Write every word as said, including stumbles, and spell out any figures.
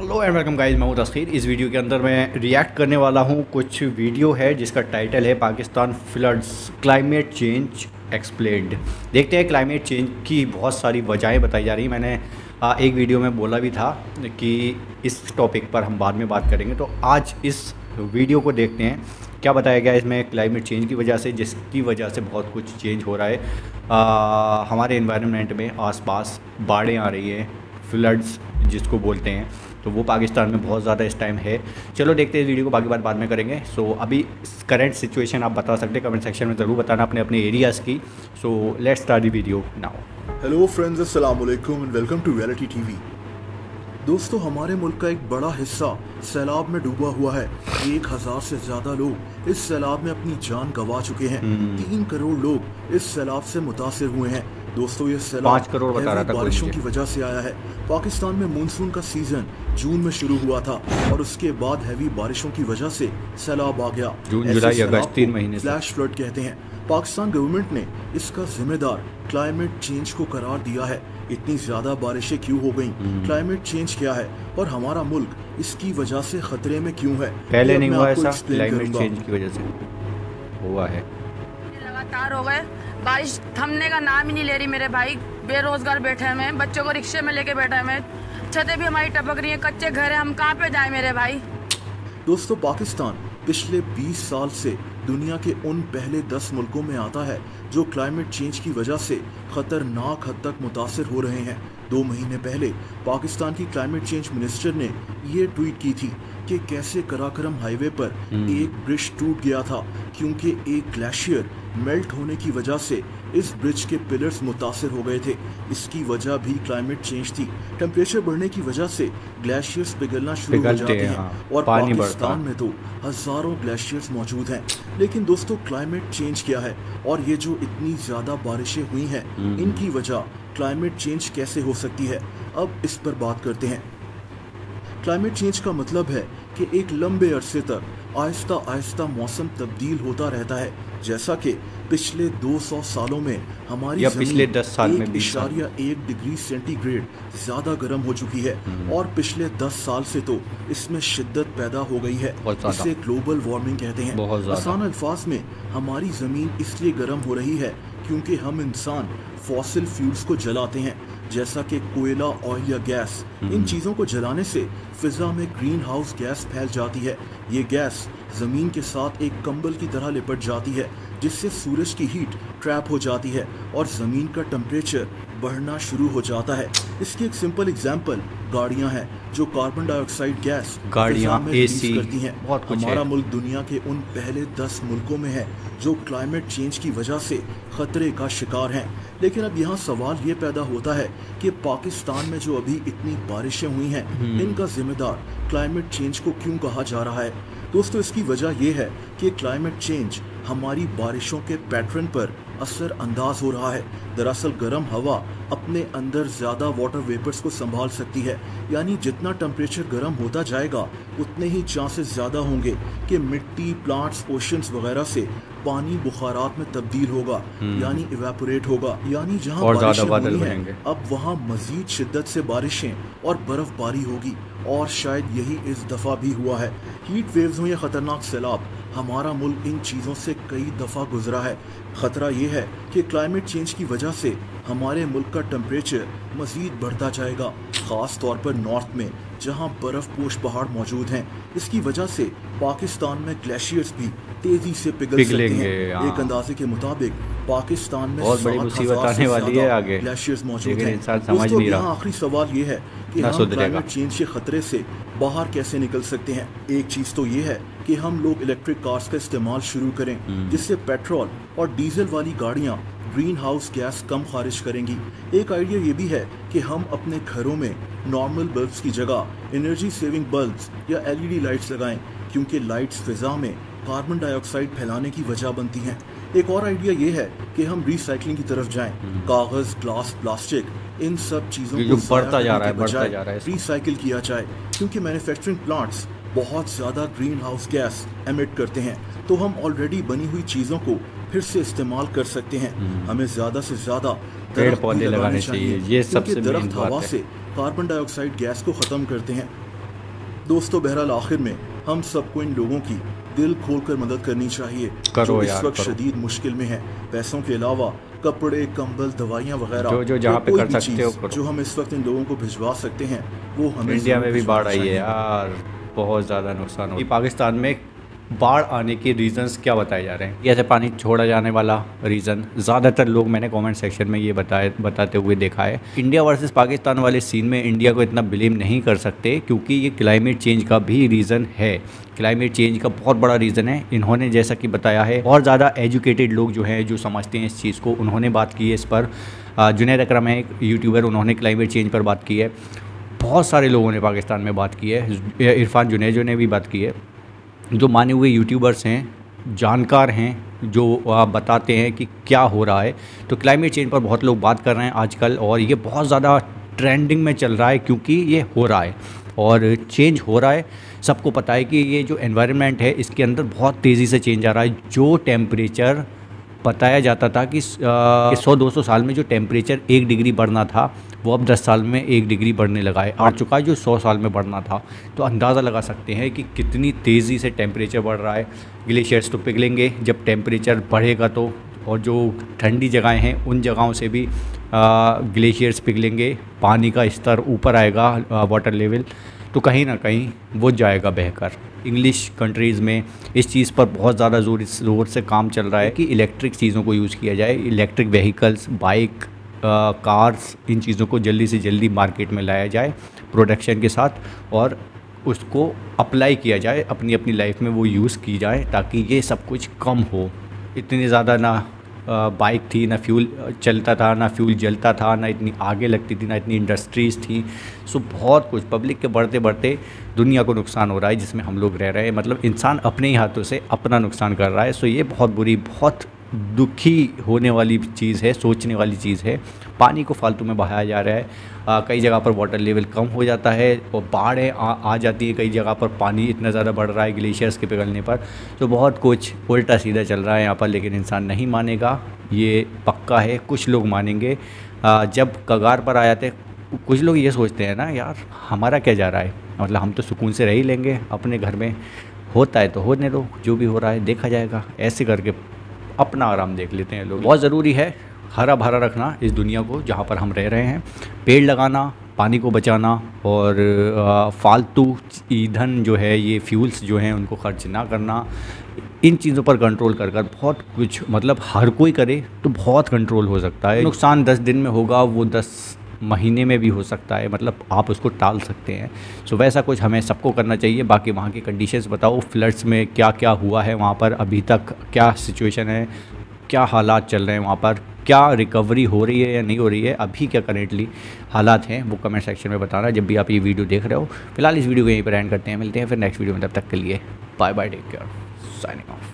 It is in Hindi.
हेलो एंड वेलकम गाइस, मैं हूँ तस्खीर। इस वीडियो के अंदर मैं रिएक्ट करने वाला हूँ, कुछ वीडियो है जिसका टाइटल है Pakistan floods, climate change explained. देखते हैं, क्लाइमेट चेंज की बहुत सारी वजहें बताई जा रही हैं। मैंने एक वीडियो में बोला भी था कि इस टॉपिक पर हम बाद में बात करेंगे, तो आज इस वीडियो को देखते हैं क्या बताया गया इसमें क्लाइमेट चेंज की वजह से, जिसकी वजह से बहुत कुछ चेंज हो रहा है आ, हमारे एनवायरनमेंट में। आसपास बाढ़ें आ रही हैं, फ्लड्स जिसको बोलते हैं, तो वो पाकिस्तान में बहुत ज़्यादा इस टाइम है। चलो देखते हैं इस वीडियो को, बाकी बात बाद में करेंगे। सो so, अभी करंट सिचुएशन आप बता सकते हैं, कमेंट सेक्शन में ज़रूर बताना अपने अपने एरियाज़ की। So let's start the video now. Hello friends, अस्सलाम वालेकुम and welcome to reality TV. दोस्तों, हमारे मुल्क का एक बड़ा हिस्सा सैलाब में डूबा हुआ है। एक हज़ार से ज़्यादा लोग इस सैलाब में अपनी जान गंवा चुके हैं। तीन करोड़ लोग इस सैलाब से मुतासर हुए हैं। दोस्तों, ये सैलाब बारिशों की वजह से आया है। पाकिस्तान में मानसून का सीजन जून में शुरू हुआ था और उसके बाद हैवी बारिशों की वजह से सैलाब आ गया। जून, जुलाई, अगस्त, तीन महीने फ्लैश फ्लड कहते हैं। पाकिस्तान गवर्नमेंट ने इसका जिम्मेदार क्लाइमेट चेंज को करार दिया है। इतनी ज्यादा बारिशें क्यों हो गईं? क्लाइमेट चेंज क्या है और हमारा मुल्क इसकी वजह से खतरे में क्यों है? पहले नहीं हुआ ऐसा, क्लाइमेट चेंज की वजह से हुआ है। लगातार हो गए, बारिश थमने का नाम ही नहीं ले रही। मेरे भाई बेरोजगार बैठे हुए हैं, बच्चों को रिक्शे में लेके बैठे हुए हैं, छतें भी हमारी टपक रही हैं, कच्चे घर हैं, हम कहाँ पे जाएं मेरे भाई? दोस्तों, पाकिस्तान पिछले बीस साल से दुनिया के उन पहले दस मुल्कों में आता है जो क्लाइमेट चेंज की वजह से खतरनाक हद तक मुतासर हो रहे हैं। दो महीने पहले पाकिस्तान की क्लाइमेट चेंज मिनिस्टर ने ये ट्वीट की थी कि कैसे कराकरम हाईवे पर एक ब्रिज टूट गया था क्योंकि एक ग्लेशियर मेल्ट होने की वजह से इस ब्रिज के पिलर्स मुतासर हो गए थे। इसकी वजह भी क्लाइमेट चेंज थी। टेम्परेचर बढ़ने की वजह से ग्लेशियर्स पिघलना शुरू हो जाते हैं और पाकिस्तान में तो हजारों ग्लेशियर्स मौजूद हैं। लेकिन दोस्तों, क्लाइमेट चेंज क्या है और ये जो इतनी ज्यादा बारिशें हुई हैं, इनकी वजह क्लाइमेट चेंज कैसे हो सकती है, अब इस पर बात करते हैं। क्लाइमेट चेंज का मतलब है कि एक लंबे अरसे तक आहिस्ता आहिस्ता मौसम तब्दील होता रहता है, जैसा कि पिछले दो सौ सालों में हमारी या पिछले दस साल में इशारिया एक डिग्री सेंटीग्रेड ज़्यादा गर्म हो चुकी है और पिछले दस साल से तो इसमें शिद्दत पैदा हो गई है। इसे ग्लोबल वार्मिंग कहते हैं। आसान अल्फाज में हमारी ज़मीन इसलिए गर्म हो रही है क्योंकि हम इंसान फॉसिल फ्यूल्स को जलाते हैं, जैसा कि कोयला, ऑयल या गैस। इन चीज़ों को जलाने से फिजा में ग्रीन हाउस गैस फैल जाती है। ये गैस ज़मीन के साथ एक कंबल की तरह लिपट जाती है, जिससे सूरज की हीट ट्रैप हो जाती है और ज़मीन का टेम्परेचर बढ़ना शुरू हो जाता है। इसकी एक सिंपल एग्जांपल गाड़ियां हैं जो कार्बन डाइऑक्साइड गैस गाड़ियां एसी करती हैं। हमारा मुल्क दुनिया के उन पहले दस मुल्कों में है जो क्लाइमेट चेंज की वजह से खतरे का शिकार हैं। लेकिन अब यहाँ सवाल ये पैदा होता है कि पाकिस्तान में जो अभी इतनी बारिशें हुई हैं, इनका जिम्मेदार क्लाइमेट चेंज को क्यों कहा जा रहा है? दोस्तों, इसकी वजह यह है कि क्लाइमेट चेंज हमारी बारिशों के पैटर्न पर असर अंदाज हो रहा है। दरअसल, गर्म हवा अपने अंदर ज़्यादा वाटर वेपर्स को संभाल सकती है, यानी जितना टेम्परेचर गर्म होता जाएगा उतने ही चांसेस ज़्यादा होंगे कि मिट्टी, प्लांट्स, ओशंस वगैरह से पानी बुखारात में तब्दील होगा, यानी इवेपोरेट होगा। यानी जहाँ बारिशें हुई हैं, अब वहाँ मज़ीद शिद्दत से बारिशें और बर्फबारी होगी और शायद यही इस दफ़ा भी हुआ है। हीट वेव्स हों या ख़तरनाक सैलाब, हमारा मुल्क इन चीज़ों से कई दफ़ा गुजरा है। ख़तरा ये है कि क्लाइमेट चेंज की वजह से हमारे मुल्क का टेम्परेचर मज़ीद बढ़ता जाएगा, ख़ास तौर पर नॉर्थ में जहाँ बर्फपोश पहाड़ मौजूद हैं। इसकी वजह से पाकिस्तान में ग्लेशियर्स भी तेज़ी से पिघल सकते हैं। एक अंदाजे के मुताबिक पाकिस्तान में बहुत बड़ी मुसीबत आने वाली है आगे, ग्लेशियर्स मौजूद हैं। दोस्तों, यहाँ आखिरी सवाल ये है कि हम क्लाइमेट चेंज के खतरे से बाहर कैसे निकल सकते हैं। एक चीज़ तो ये है कि हम लोग इलेक्ट्रिक कार्स का इस्तेमाल शुरू करें, जिससे पेट्रोल और डीजल वाली गाड़ियाँ ग्रीन हाउस गैस कम खारिज करेंगी। एक आइडिया ये भी है कि हम अपने घरों में नॉर्मल बल्ब्स की जगह एनर्जी सेविंग बल्ब्स या एलईडी लाइट्स लगाएं, क्योंकि लाइट्स फिजा में कार्बन डाइऑक्साइड फैलाने की वजह बनती हैं। एक और आइडिया ये है कि हम रिसाइकलिंग की तरफ जाएं। कागज़, ग्लास, प्लास्टिक, इन सब चीज़ों को बढ़ता जा रहा है, बढ़ता जा रहा है, रिसाइकिल किया जाए, क्योंकि मैन्युफैक्चरिंग प्लांट्स बहुत ज़्यादा ग्रीन हाउस गैस एमिट करते हैं। तो हम ऑलरेडी बनी हुई चीज़ों को फिर से इस्तेमाल कर सकते हैं। हमें ज़्यादा से ज़्यादा पेड़ पौधे लगाने चाहिए, ये सबसे दरख्त हवा से कार्बन डाइऑक्साइड गैस को ख़त्म करते हैं। दोस्तों बहरहाल आखिर में हम सबको इन लोगों की दिल खोलकर मदद करनी चाहिए जो इस वक्त शदीद मुश्किल में है। पैसों के अलावा कपड़े, कंबल, दवाइयाँ वगैरह जो जो जहाँ पे कर सकते हो, जो हम इस वक्त इन लोगों को भिजवा सकते हैं वो हमें। इंडिया में भी बाढ़ आई है यार, बहुत ज़्यादा नुकसान हो। पाकिस्तान में बाढ़ आने के रीज़न्स क्या बताए जा रहे हैं? जैसे पानी छोड़ा जाने वाला रीज़न ज़्यादातर लोग मैंने कमेंट सेक्शन में ये बताए बताते हुए देखा है। इंडिया वर्सेस पाकिस्तान वाले सीन में इंडिया को इतना ब्लेम नहीं कर सकते क्योंकि ये क्लाइमेट चेंज का भी रीज़न है। क्लाइमेट चेंज का बहुत बड़ा रीज़न है। इन्होंने जैसा कि बताया है, और ज़्यादा एजुकेटेड लोग जो हैं, जो समझते हैं इस चीज़ को, उन्होंने बात की है इस पर। जुनैद अकरम है एक यूट्यूबर, उन्होंने क्लाइमेट चेंज पर बात की है। बहुत सारे लोगों ने पाकिस्तान में बात की है, इरफान जुनैद ने भी बात की है, जो माने हुए यूट्यूबर्स हैं, जानकार हैं, जो बताते हैं कि क्या हो रहा है। तो क्लाइमेट चेंज पर बहुत लोग बात कर रहे हैं आजकल, और ये बहुत ज़्यादा ट्रेंडिंग में चल रहा है क्योंकि ये हो रहा है और चेंज हो रहा है। सबको पता है कि ये जो एनवायरनमेंट है इसके अंदर बहुत तेज़ी से चेंज आ रहा है। जो टेम्परेचर बताया जाता था कि सौ दो सौ साल में जो टेम्परेचर एक डिग्री बढ़ना था वो अब दस साल में एक डिग्री बढ़ने लगा है, आ चुका है, जो सौ साल में बढ़ना था। तो अंदाज़ा लगा सकते हैं कि कितनी तेज़ी से टेम्परेचर बढ़ रहा है। ग्लेशियर्स तो पिघलेंगे जब टेम्परेचर बढ़ेगा तो, और जो ठंडी जगहें हैं उन जगहों से भी ग्लेशियर्स पिघलेंगे, पानी का स्तर ऊपर आएगा, वाटर लेवल, तो कहीं ना कहीं वो जाएगा बहकर। इंग्लिश कंट्रीज़ में इस चीज़ पर बहुत ज़्यादा जोर जोर से काम चल रहा है कि इलेक्ट्रिक चीज़ों को यूज़ किया जाए। इलेक्ट्रिक व्हीकल्स, बाइक, कार्स, इन चीज़ों को जल्दी से जल्दी मार्केट में लाया जाए प्रोडक्शन के साथ, और उसको अप्लाई किया जाए, अपनी अपनी लाइफ में वो यूज़ की जाए ताकि ये सब कुछ कम हो। इतने ज़्यादा ना बाइक थी, ना फ्यूल चलता था, ना फ्यूल जलता था, ना इतनी आगे लगती थी, ना इतनी इंडस्ट्रीज़ थी। सो बहुत कुछ पब्लिक के बढ़ते बढ़ते दुनिया को नुकसान हो रहा है जिसमें हम लोग रह रहे हैं। मतलब इंसान अपने ही हाथों से अपना नुकसान कर रहा है। सो ये बहुत बुरी, बहुत दुखी होने वाली चीज़ है, सोचने वाली चीज़ है। पानी को फालतू में बहाया जा रहा है। आ, कई जगह पर वाटर लेवल कम हो जाता है और बाढ़ें आ, आ जाती है। कई जगह पर पानी इतना ज़्यादा बढ़ रहा है ग्लेशियर्स के पिघलने पर। तो बहुत कुछ उल्टा सीधा चल रहा है यहाँ पर, लेकिन इंसान नहीं मानेगा, ये पक्का है। कुछ लोग मानेंगे। आ, जब कगार पर आ जाते, कुछ लोग ये सोचते हैं ना यार हमारा क्या जा रहा है, मतलब हम तो सुकून से रह ही लेंगे अपने घर में, होता है तो होने दो, जो भी हो रहा है देखा जाएगा, ऐसे करके अपना आराम देख लेते हैं लोग। बहुत ज़रूरी है हरा भरा रखना इस दुनिया को जहाँ पर हम रह रहे हैं। पेड़ लगाना, पानी को बचाना, और फालतू ईंधन जो है, ये फ्यूल्स जो हैं उनको खर्च ना करना। इन चीज़ों पर कंट्रोल कर कर बहुत कुछ, मतलब हर कोई करे तो बहुत कंट्रोल हो सकता है। नुकसान दस दिन में होगा वो दस महीने में भी हो सकता है, मतलब आप उसको टाल सकते हैं। सो वैसा कुछ हमें सबको करना चाहिए। बाकी वहाँ की कंडीशंस बताओ, फ्लड्स में क्या क्या हुआ है, वहाँ पर अभी तक क्या सिचुएशन है, क्या हालात चल रहे हैं वहाँ पर, क्या रिकवरी हो रही है या नहीं हो रही है, अभी क्या करेंटली हालात हैं, वो कमेंट सेक्शन में बताना जब भी आप ये वीडियो देख रहे हो। फिलहाल इस वीडियो को यहीं पर एंड करते हैं, मिलते हैं फिर नेक्स्ट वीडियो में। तब तक के लिए bye bye, take care, signing of.